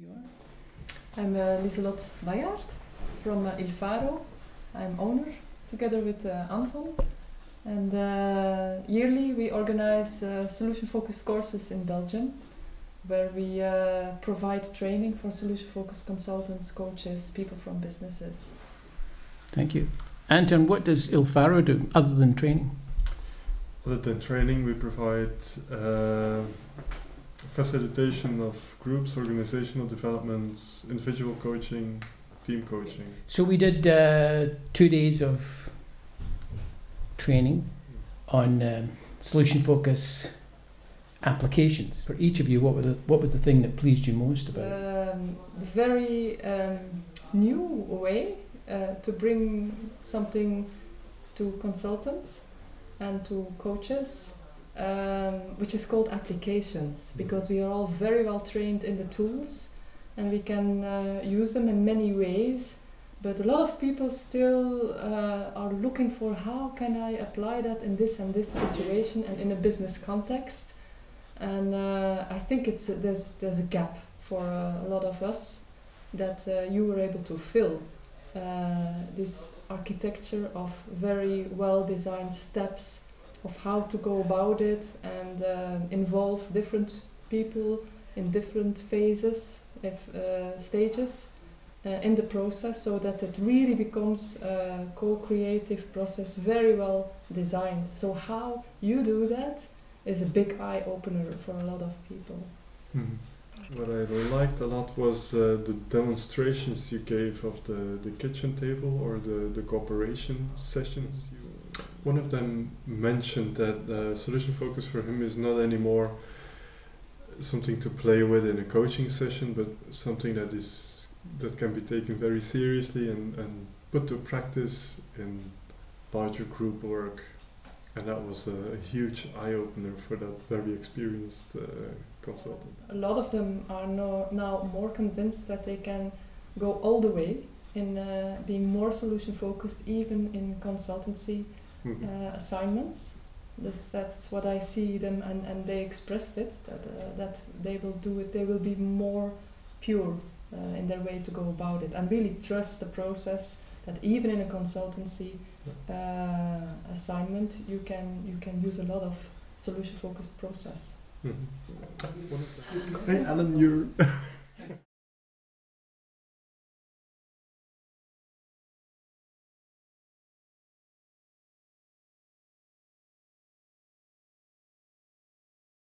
You are? I'm Liselotte Bayard from Ilfaro. I'm owner together with Anton. And yearly we organize solution-focused courses in Belgium, where we provide training for solution-focused consultants, coaches, people from businesses. Thank you. Anton, what does Ilfaro do other than training? Other than training, we provide facilitation of groups, organizational developments, individual coaching, team coaching. So we did 2 days of training on solution focus applications. For each of you, what was the thing that pleased you most about it? Very new way to bring something to consultants and to coaches, which is called applications, because we are all very well trained in the tools and we can use them in many ways, but a lot of people still are looking for how can I apply that in this and this situation and in a business context. And I think it's there's a gap for a lot of us that you were able to fill. This architecture of very well designed steps of how to go about it and involve different people in different phases, stages in the process, so that it really becomes a co-creative process, very well designed. So how you do that is a big eye-opener for a lot of people. Mm-hmm. What I liked a lot was the demonstrations you gave of the kitchen table or the cooperation sessions. One of them mentioned that solution focus for him is not anymore something to play with in a coaching session, but something that can be taken very seriously and put to practice in larger group work. And that was a huge eye-opener for that very experienced consultant. A lot of them are now more convinced that they can go all the way in being more solution-focused, even in consultancy assignments. That's what I see them, and they expressed it, that they will do it, they will be more pure in their way to go about it, and really trust the process, that even in a consultancy assignment, you can use a lot of solution-focused process. Mm-hmm. Hey, Alan, you're...